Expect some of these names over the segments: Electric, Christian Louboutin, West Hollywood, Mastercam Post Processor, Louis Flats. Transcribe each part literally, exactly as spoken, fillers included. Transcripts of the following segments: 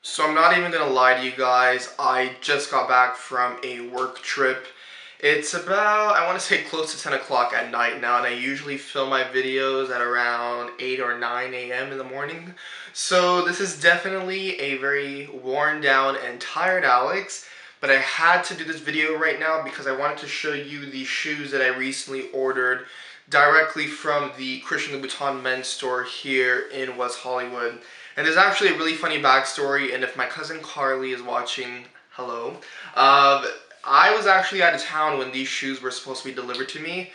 So I'm not even gonna lie to you guys, I just got back from a work trip. It's about, I want to say close to ten o'clock at night now, and I usually film my videos at around eight or nine A M in the morning. So this is definitely a very worn down and tired Alex, but I had to do this video right now because I wanted to show you the shoes that I recently ordered directly from the Christian Louboutin men's store here in West Hollywood. And there's actually a really funny backstory, and if my cousin Carly is watching, hello. Uh, I was actually out of town when these shoes were supposed to be delivered to me,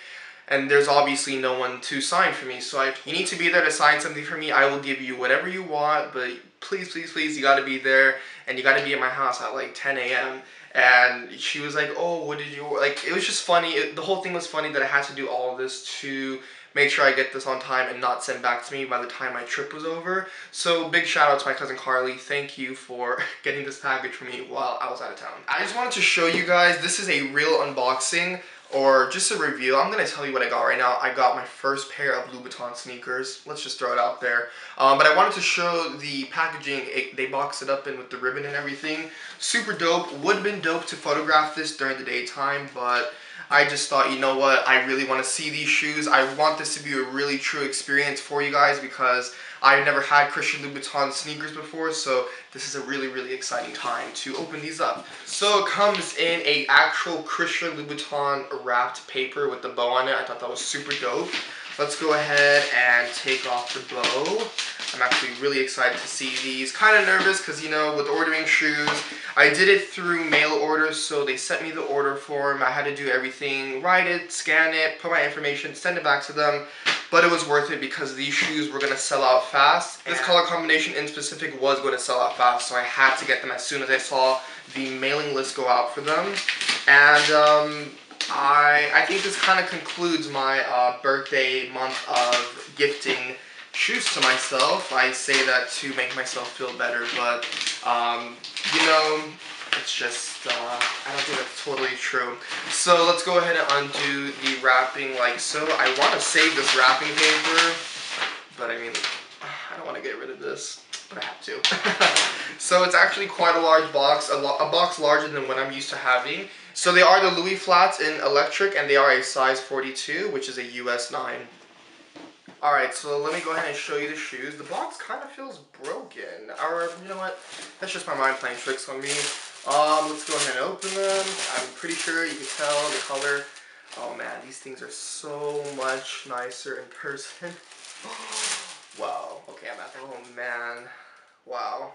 and there's obviously no one to sign for me. So if you need to be there to sign something for me, I will give you whatever you want, but please, please, please, you gotta be there, and you gotta be at my house at like ten A M And she was like, oh, what did you order? Like, it was just funny. It, the whole thing was funny that I had to do all of this to make sure I get this on time and not sent back to me by the time my trip was over. So big shout out to my cousin Carly. Thank you for getting this package for me while I was out of town. I just wanted to show you guys, this is a real unboxing or just a review. I'm gonna tell you what I got right now. I got my first pair of Louboutin sneakers. Let's just throw it out there. Um, but I wanted to show the packaging. It, they boxed it up in with the ribbon and everything. Super dope. Would have been dope to photograph this during the daytime, but I just thought, you know what, I really want to see these shoes. I want this to be a really true experience for you guys because I've never had Christian Louboutin sneakers before, so this is a really, really exciting time to open these up. So it comes in a actual Christian Louboutin wrapped paper with the bow on it. I thought that was super dope. Let's go ahead and take off the bow. I'm actually really excited to see these. Kind of nervous because, you know, with ordering shoes, I did it through mail order, so they sent me the order form. I had to do everything, write it, scan it, put my information, send it back to them. But it was worth it because these shoes were going to sell out fast. This color combination in specific was going to sell out fast, so I had to get them as soon as I saw the mailing list go out for them. And, um... I, I think this kind of concludes my uh, birthday month of gifting shoes to myself. I say that to make myself feel better, but, um, you know, it's just, uh, I don't think that's totally true. So let's go ahead and undo the wrapping like so. I want to save this wrapping paper, but I mean, I don't want to get rid of this, but I have to. So it's actually quite a large box, a, lo a box larger than what I'm used to having. So they are the Louis Flats in Electric, and they are a size forty-two, which is a U S nine. Alright, so let me go ahead and show you the shoes. The box kind of feels broken. Or, you know what? That's just my mind playing tricks on me. Um, let's go ahead and open them. I'm pretty sure you can tell the color. Oh man, these things are so much nicer in person. Wow. Okay, I'm at them. Oh man. Wow.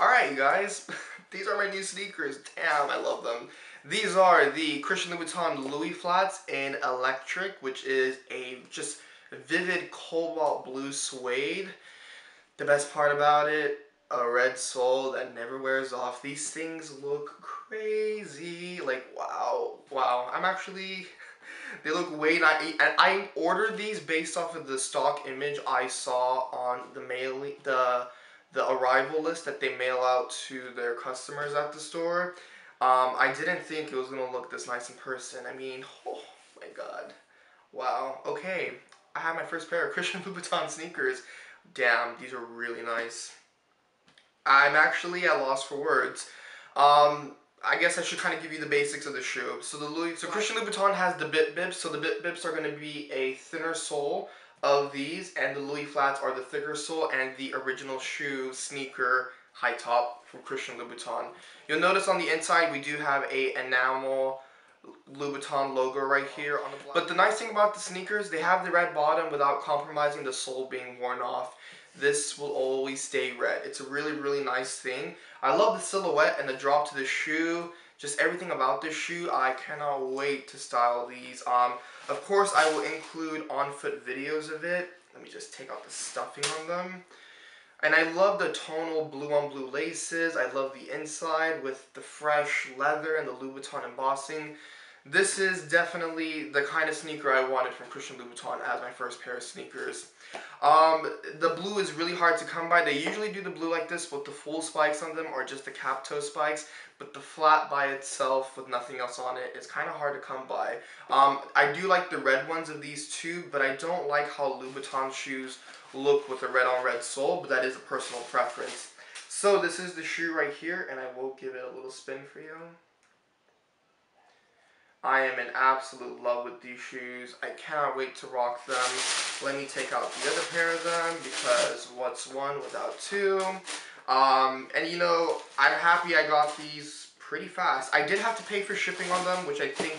Alright, you guys. These are my new sneakers. Damn, I love them. These are the Christian Louboutin Louis Flats in Electric, which is a just vivid cobalt blue suede. The best part about it, a red sole that never wears off. These things look crazy. Like, wow. Wow. I'm actually... They look way nice. And I ordered these based off of the stock image I saw on the mailing... the. the arrival list that they mail out to their customers at the store. Um, I didn't think it was going to look this nice in person. I mean, oh my god. Wow. Okay. I have my first pair of Christian Louboutin sneakers. Damn, these are really nice. I'm actually at a loss for words. Um, I guess I should kind of give you the basics of the shoe. So the Louis, so Christian Louboutin has the bit bips. So the bit bips are going to be a thinner sole of these, and the Louis Flats are the thicker sole and the original shoe sneaker high top from Christian Louboutin. You'll notice on the inside we do have a enamel Louboutin logo right here on the black. But the nice thing about the sneakers, they have the red bottom without compromising the sole being worn off. This will always stay red. It's a really, really nice thing. I love the silhouette and the drop to the shoe. Just everything about this shoe, I cannot wait to style these. Um, of course, I will include on-foot videos of it. Let me just take out the stuffing on them. And I love the tonal blue-on-blue laces. I love the inside with the fresh leather and the Louboutin embossing. This is definitely the kind of sneaker I wanted from Christian Louboutin as my first pair of sneakers. Um, the blue is really hard to come by. They usually do the blue like this with the full spikes on them or just the cap toe spikes, but the flat by itself with nothing else on it is kind of hard to come by. Um, I do like the red ones of these two, but I don't like how Louboutin shoes look with a red on red sole, but that is a personal preference. So this is the shoe right here, and I will give it a little spin for you. I am in absolute love with these shoes. I cannot wait to rock them. Let me take out the other pair of them, because what's one without two? Um, and you know, I'm happy I got these pretty fast. I did have to pay for shipping on them, which I think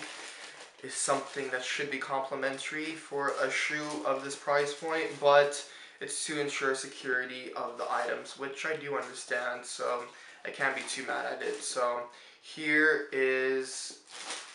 is something that should be complimentary for a shoe of this price point, but it's to ensure security of the items, which I do understand, so I can't be too mad at it. So here is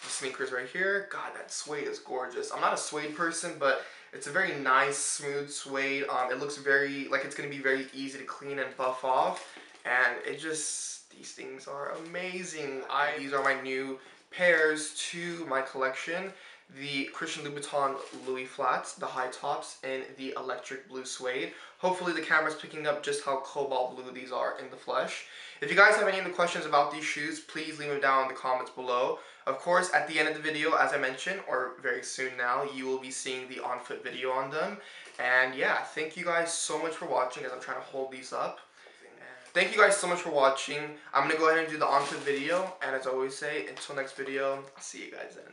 the sneakers right here. God, that suede is gorgeous. I'm not a suede person, but it's a very nice, smooth suede. Um, it looks very, like it's going to be very easy to clean and buff off. And it just, these things are amazing. I, these are my new pairs to my collection. The Christian Louboutin Louis Flats, the high tops, and the electric blue suede. Hopefully the camera's picking up just how cobalt blue these are in the flesh. If you guys have any other questions about these shoes, please leave them down in the comments below. Of course, at the end of the video, as I mentioned, or very soon now, you will be seeing the on-foot video on them. And yeah, thank you guys so much for watching as I'm trying to hold these up. Thank you guys so much for watching. I'm going to go ahead and do the on-foot video. And as I always say, until next video, I'll see you guys then.